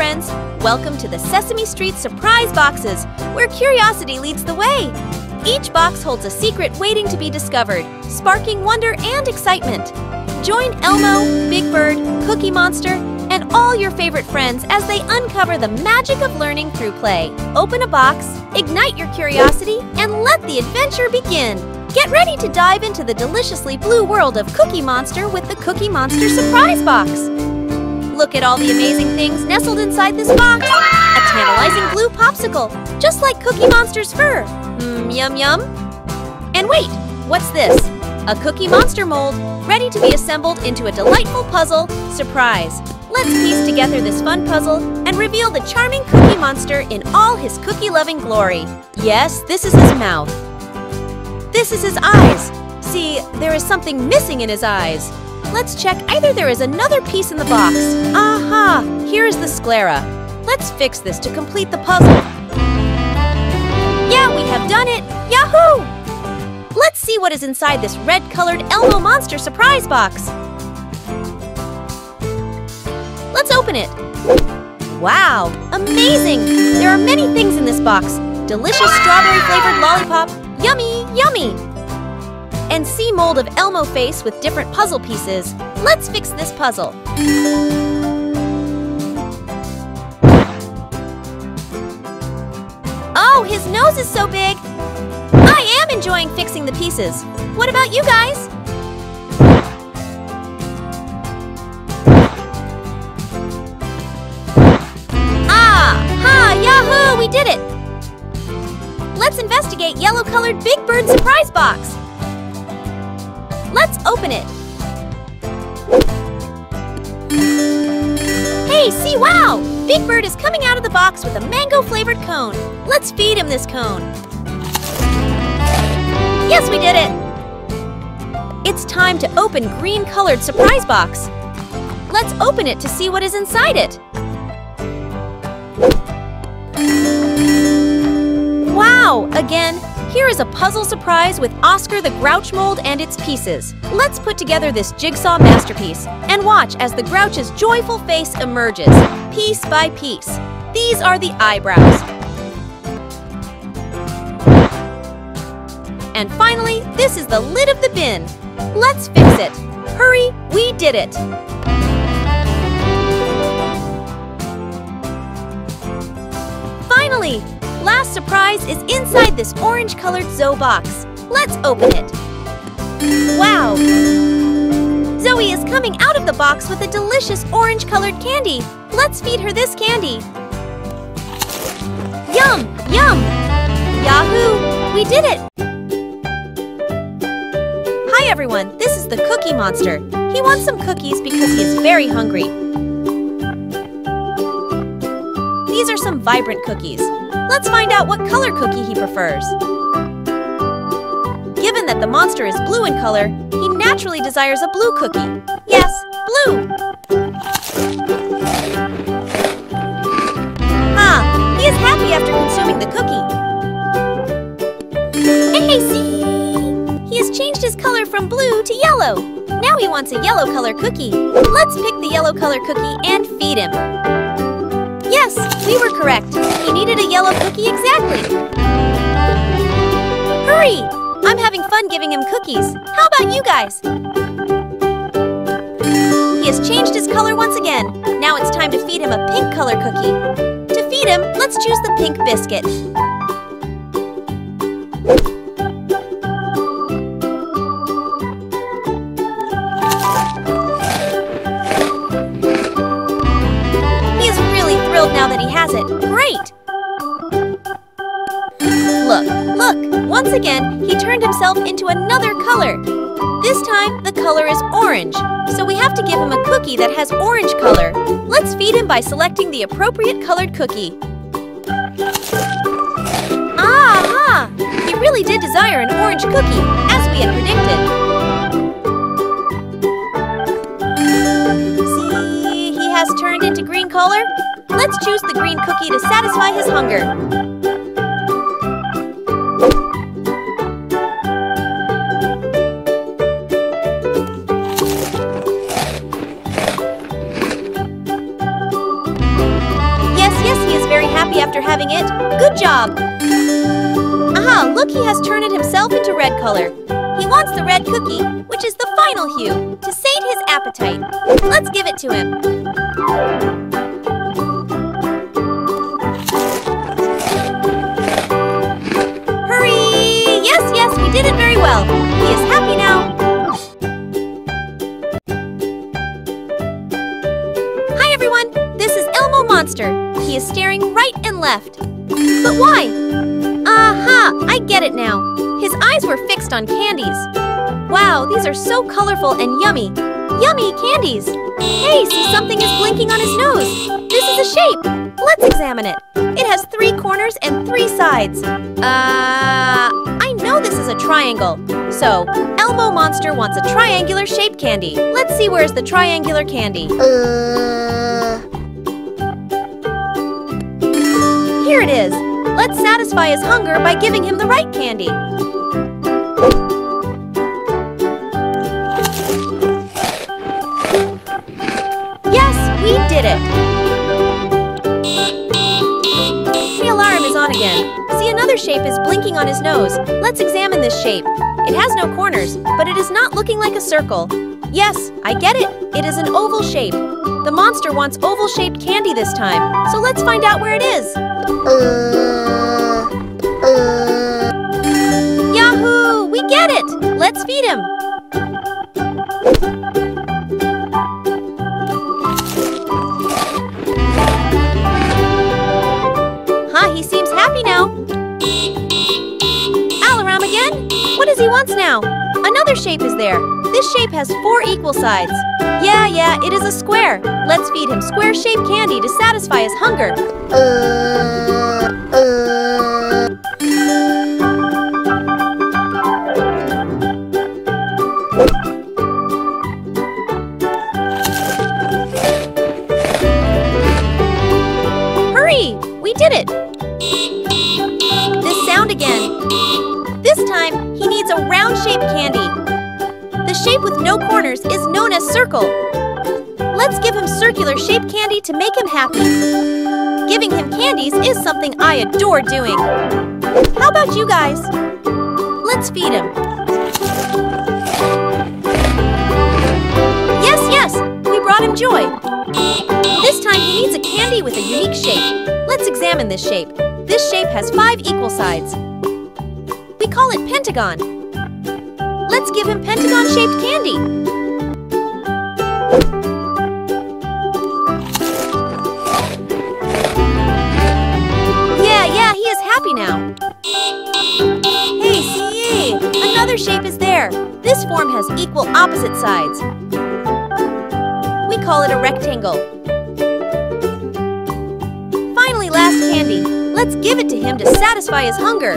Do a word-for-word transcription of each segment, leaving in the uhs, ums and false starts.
friends! Welcome to the Sesame Street Surprise Boxes, where curiosity leads the way! Each box holds a secret waiting to be discovered, sparking wonder and excitement! Join Elmo, Big Bird, Cookie Monster, and all your favorite friends as they uncover the magic of learning through play. Open a box, ignite your curiosity, and let the adventure begin! Get ready to dive into the deliciously blue world of Cookie Monster with the Cookie Monster Surprise Box! Look at all the amazing things nestled inside this box! A tantalizing blue popsicle, just like Cookie Monster's fur! Mmm, yum yum! And wait, what's this? A Cookie Monster mold, ready to be assembled into a delightful puzzle surprise! Let's piece together this fun puzzle and reveal the charming Cookie Monster in all his cookie-loving glory! Yes, this is his mouth. This is his eyes. See, there is something missing in his eyes. Let's check either there is another piece in the box. Aha! Here is the sclera. Let's fix this to complete the puzzle. Yeah, we have done it! Yahoo! Let's see what is inside this red-colored Elmo Monster surprise box. Let's open it. Wow! Amazing! There are many things in this box. Delicious strawberry-flavored lollipop. Yummy, yummy! And see mold of Elmo face with different puzzle pieces. Let's fix this puzzle. Oh, his nose is so big! I am enjoying fixing the pieces. What about you guys? Ah! Ha! Yahoo! We did it! Let's investigate yellow-colored Big Bird surprise box! Let's open it! Hey, see, wow! Big Bird is coming out of the box with a mango-flavored cone. Let's feed him this cone. Yes, we did it! It's time to open green-colored surprise box. Let's open it to see what is inside it. Wow! Again, here is a puzzle surprise with Oscar the Grouch mold and its pieces. Let's put together this jigsaw masterpiece and watch as the Grouch's joyful face emerges, piece by piece. These are the eyebrows. And finally, this is the lid of the bin. Let's fix it. Hurry, we did it! Finally! Last surprise is inside this orange-colored Zoe box. Let's open it. Wow! Zoe is coming out of the box with a delicious orange-colored candy. Let's feed her this candy. Yum! Yum! Yahoo! We did it! Hi everyone, this is the Cookie Monster. He wants some cookies because he is very hungry. These are some vibrant cookies. Let's find out what color cookie he prefers. Given that the monster is blue in color, he naturally desires a blue cookie. Yes, blue! Ah, he is happy after consuming the cookie. Hey, see! He has changed his color from blue to yellow. Now he wants a yellow color cookie. Let's pick the yellow color cookie and feed him. Yes, we were correct. He needed a yellow cookie exactly. Hurry! I'm having fun giving him cookies. How about you guys? He has changed his color once again. Now it's time to feed him a pink color cookie. To feed him, let's choose the pink biscuit. Now that he has it, great! Look, look! Once again, he turned himself into another color. This time, the color is orange, so we have to give him a cookie that has orange color. Let's feed him by selecting the appropriate colored cookie. Ah-ha! He really did desire an orange cookie, as we had predicted. See, he has turned into green color. Let's choose the green cookie to satisfy his hunger. after having it. Good job! Aha! Look, he has turned it himself into red color. He wants the red cookie, which is the final hue, to sate his appetite. Let's give it to him. Hurry! Yes, yes, we did it very well. He is happy now. Hi, everyone. This is Elmo Monster. He is staring right and left. But why? Aha! I get it now. His eyes were fixed on candies. Wow, these are so colorful and yummy. Yummy candies! Hey, see, something is blinking on his nose. This is a shape. Let's examine it. It has three corners and three sides. Uh, I know this is a triangle. So, Elmo Monster wants a triangular shaped candy. Let's see, where's the triangular candy? Uh... Here it is. Let's satisfy his hunger by giving him the right candy. Yes, we did it! The alarm is on again. See, another shape is blinking on his nose. Let's examine this shape. It has no corners, but it is not looking like a circle. Yes, I get it. It is an oval shape. The monster wants oval-shaped candy this time, so let's find out where it is. Uh, uh. Yahoo! We get it! Let's feed him. Huh, he seems happy now. Alaram again? What does he want now? Another shape is there. This shape has four equal sides. Yeah, yeah, it is a square. Let's feed him square-shaped candy to satisfy his hunger. Uh, uh. Hurry! We did it! This sound again. This time, he needs a round-shaped candy. The shape with no corners is known as circle. Let's give him circular-shaped candy to make him happy. Giving him candies is something I adore doing. How about you guys? Let's feed him. Yes, yes, we brought him joy. This time he needs a candy with a unique shape. Let's examine this shape. This shape has five equal sides. We call it pentagon. Let's give him pentagon-shaped candy. Yeah, yeah, he is happy now. Hey, see, another shape is there. This form has equal opposite sides. We call it a rectangle. Finally, last candy. Let's give it to him to satisfy his hunger.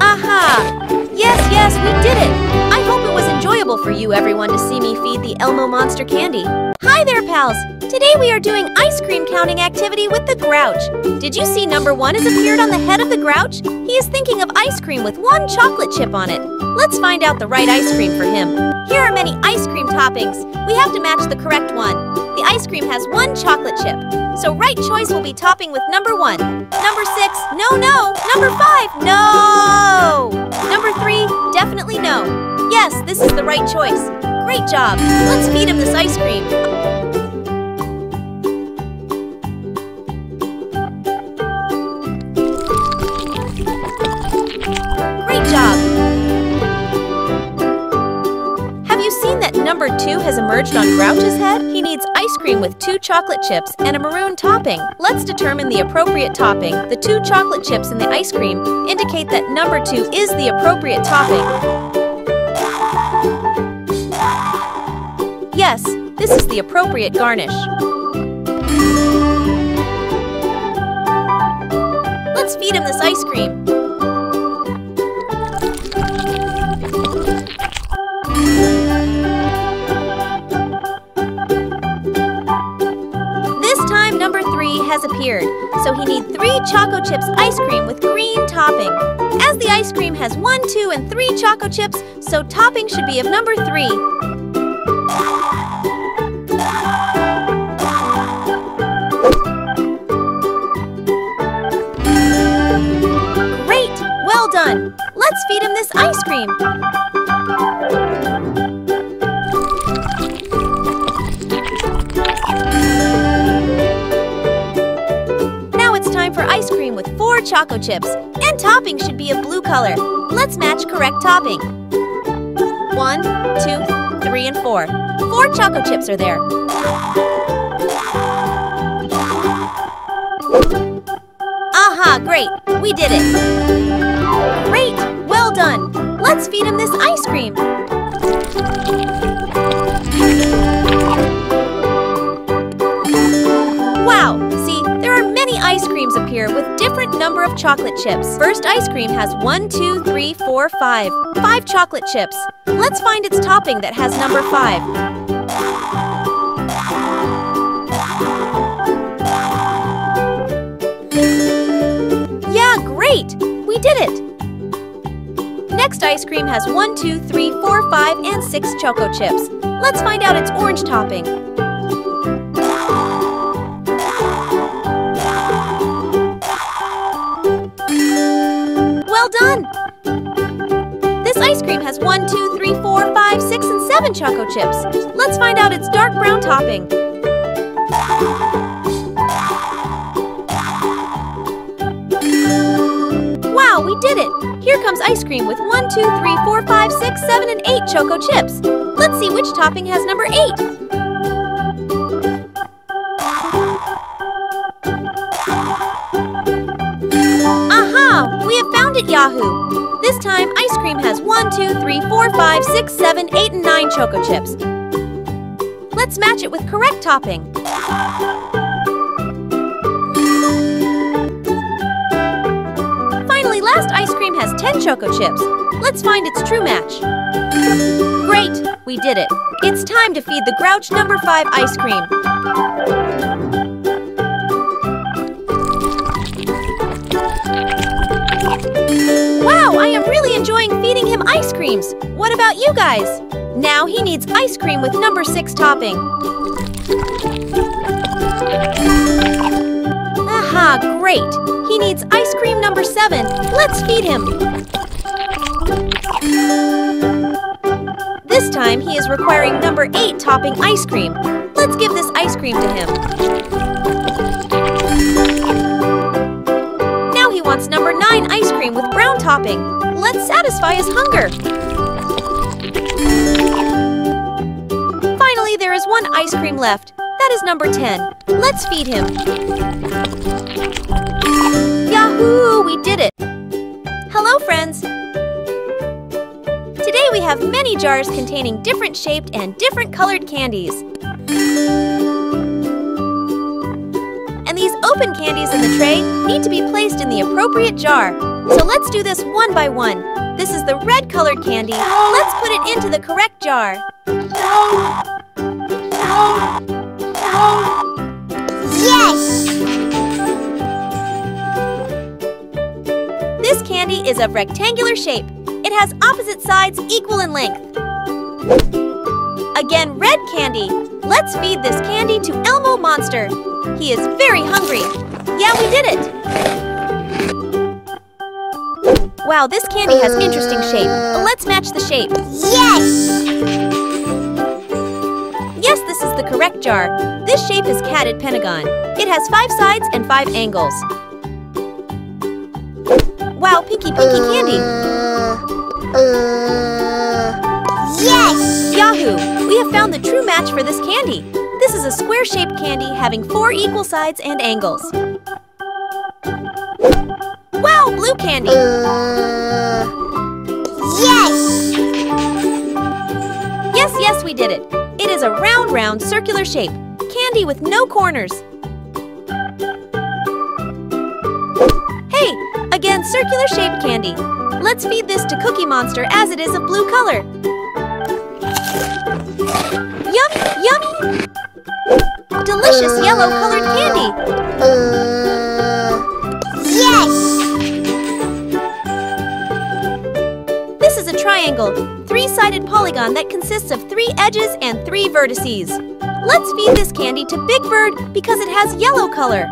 Aha! Yes, yes, we did it! I hope it was enjoyable for you, everyone, to see me feed the Elmo Monster candy. Hi there, pals! Today we are doing ice cream counting activity with the Grouch. Did you see number one has appeared on the head of the Grouch? He is thinking of ice cream with one chocolate chip on it. Let's find out the right ice cream for him. Here are many ice cream toppings. We have to match the correct one. The ice cream has one chocolate chip. So right choice will be topping with number one. Number six, no, no. Number five, no. Number three, definitely no. Yes, this is the right choice. Great job. Let's feed him this ice cream. Great job. Have you seen that number two has emerged on Grouch's head? He needs ice cream with two chocolate chips and a maroon topping. Let's determine the appropriate topping. The two chocolate chips in the ice cream indicate that number two is the appropriate topping. Yes, this is the appropriate garnish. Let's feed him this ice cream. Has appeared, so he needs three Choco Chips ice cream with green topping. As the ice cream has one, two, and three Choco Chips, so topping should be of number three. all done. Let's feed him this ice cream. Now it's time for ice cream with four choco chips. And topping should be a blue color. Let's match correct topping. One, two, three, and four. Four choco chips are there. Aha, great. We did it! Great! Well done! Let's feed him this ice cream! Wow! See, there are many ice creams up here with different number of chocolate chips. First ice cream has one, two, three, four, five. Five chocolate chips. Let's find its topping that has number five. Great! We did it! Next ice cream has one, two, three, four, five, and six choco chips. Let's find out its orange topping. Well done! This ice cream has one, two, three, four, five, six, and seven choco chips. Let's find out its dark brown topping. We did it! Here comes ice cream with one, two, three, four, five, six, seven, and eight choco chips. Let's see which topping has number eight. Aha! We have found it, Yahoo! This time, ice cream has one, two, three, four, five, six, seven, eight, and nine choco chips. Let's match it with correct topping. Last ice cream has ten choco chips. Let's find its true match. Great! We did it. It's time to feed the Grouch number five ice cream. Wow, I am really enjoying feeding him ice creams. What about you guys? Now he needs ice cream with number six topping. Aha, great! He needs ice cream number seven. Let's feed him. This time he is requiring number eight topping ice cream. Let's give this ice cream to him. Now he wants number nine ice cream with brown topping. Let's satisfy his hunger. Finally, there is one ice cream left. That is number ten. Let's feed him. Yahoo! We did it! Hello, friends! Today we have many jars containing different shaped and different colored candies. And these open candies in the tray need to be placed in the appropriate jar. So let's do this one by one. This is the red colored candy. Let's put it into the correct jar. Yes! This candy is of rectangular shape. It has opposite sides equal in length. Again, red candy. Let's feed this candy to Elmo Monster. He is very hungry. Yeah, we did it. Wow, this candy has interesting shape. Let's match the shape. Yes! Yes, this is the correct jar. This shape is catted pentagon. It has five sides and five angles. Wow, Pinky Pinky Candy! Uh, uh, yes! Yahoo! We have found the true match for this candy. This is a square-shaped candy having four equal sides and angles. Wow, blue candy! Uh, yes! Yes, yes, we did it. It is a round, round, circular shape. Candy with no corners. Hey! Again, circular-shaped candy. Let's feed this to Cookie Monster as it is a blue color. Yum, yummy! Delicious yellow-colored candy. Uh, yes! This is a triangle, three-sided polygon that consists of three edges and three vertices. Let's feed this candy to Big Bird because it has yellow color.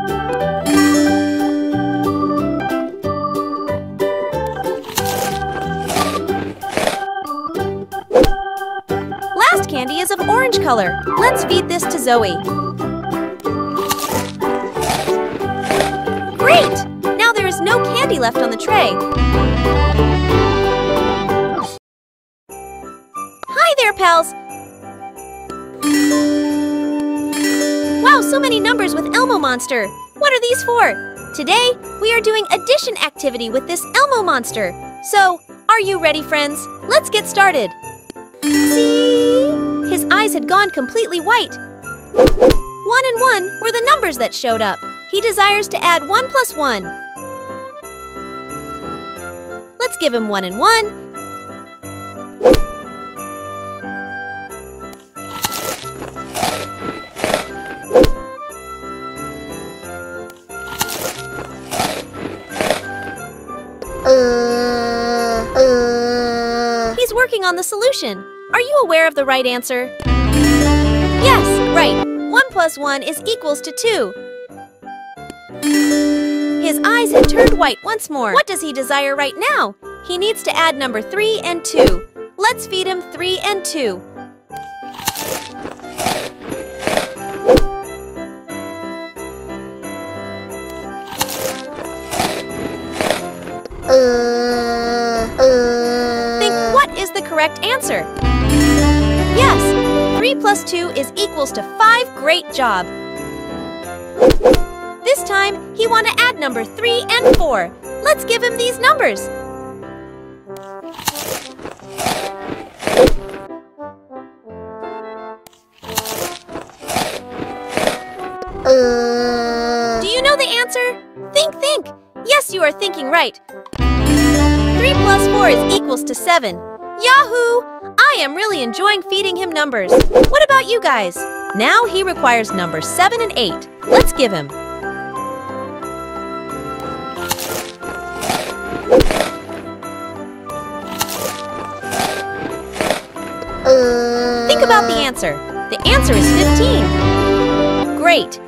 color. Let's feed this to Zoe. Great! Now there is no candy left on the tray. Hi there, pals! Wow, so many numbers with Elmo Monster! What are these for? Today, we are doing addition activity with this Elmo Monster. So, are you ready, friends? Let's get started. See? His eyes had gone completely white. One and one were the numbers that showed up. He desires to add one plus one. Let's give him one and one. On the solution. Are you aware of the right answer? Yes, right. One plus one is equals to two. His eyes had turned white once more. What does he desire right now? He needs to add number three and two. Let's feed him three and two. Correct answer. Yes, three plus two is equals to five. Great job. This time, he wants to add number three and four. Let's give him these numbers. Uh... Do you know the answer? Think, think. Yes, you are thinking right. Three plus four is equals to seven. Yahoo! I am really enjoying feeding him numbers. What about you guys? Now he requires numbers seven and eight. Let's give him. Uh... Think about the answer. The answer is fifteen. Great.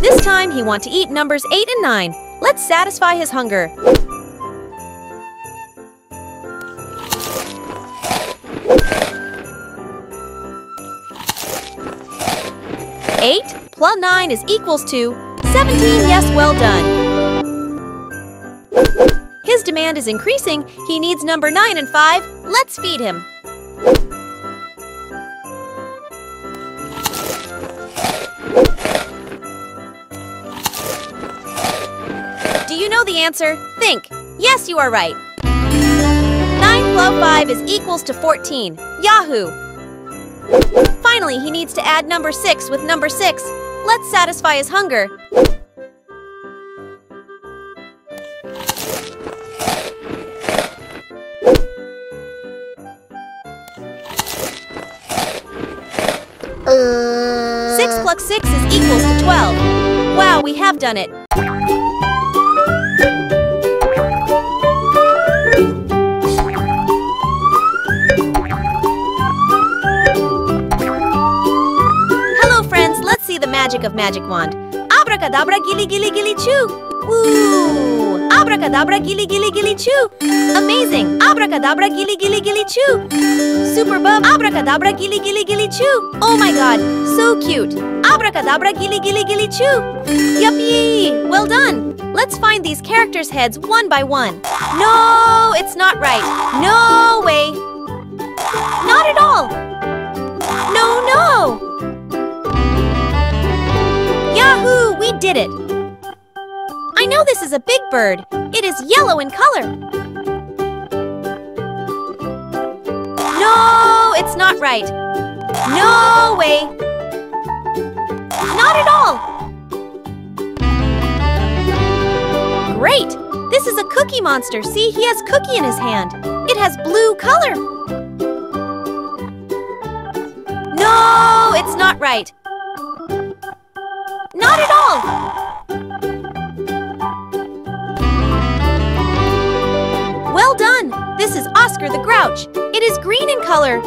This time he wants to eat numbers eight and nine. Let's satisfy his hunger. eight plus nine is equals to seventeen. Yes, well done. His demand is increasing. He needs number nine and five. Let's feed him. Do you know the answer? Think. Yes, you are right. nine plus five is equals to fourteen. Yahoo! Finally, he needs to add number six with number six. Let's satisfy his hunger. Uh... six plus six is equals to twelve. Wow, we have done it. Magic of magic wand. Abracadabra gilly gilly gilly choo. Woo! Abracadabra gilly gilly gilly choo. Amazing. Abracadabra gilly gilly gilly choo. Super bub. Abracadabra gilly gilly gilly choo. Oh my god, so cute. Abracadabra gilly gilly gilly choo. Yuppie! Well done. Let's find these characters' heads one by one. No, it's not right. No way. Not at all. No, no. Yahoo! We did it! I know this is a big bird. It is yellow in color. No, it's not right. No way. Not at all. Great! This is a cookie monster. See, he has cookie in his hand. It has blue color. No, it's not right. Not at all! Well done! This is Oscar the Grouch. It is green in color.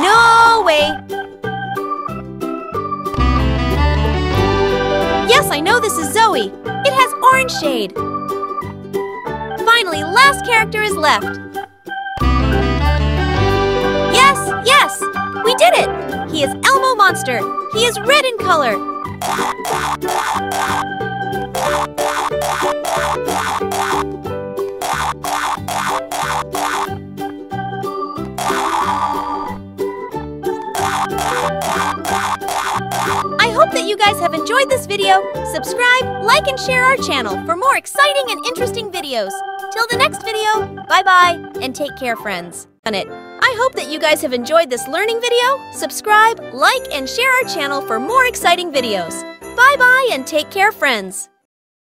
No way! Yes, I know this is Zoe. It has orange shade. Finally, last character is left. Monster. He is red in color. I hope that you guys have enjoyed this video. Subscribe, like, and share our channel for more exciting and interesting videos. Till the next video, bye-bye, and take care, friends. On it. I hope that you guys have enjoyed this learning video. Subscribe, like, and share our channel for more exciting videos. Bye-bye and take care, friends.